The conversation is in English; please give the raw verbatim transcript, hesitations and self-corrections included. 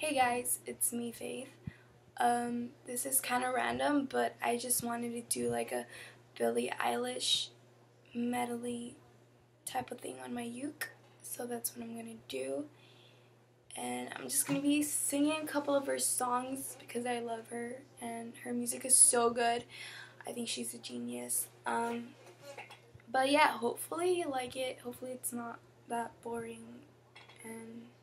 Hey guys, it's me, Faith. Um, this is kind of random, but I just wanted to do like a Billie Eilish medley type of thing on my uke, so that's what I'm gonna do. And I'm just gonna be singing a couple of her songs because I love her and her music is so good. I think she's a genius. Um, but yeah, hopefully you like it. Hopefully it's not that boring and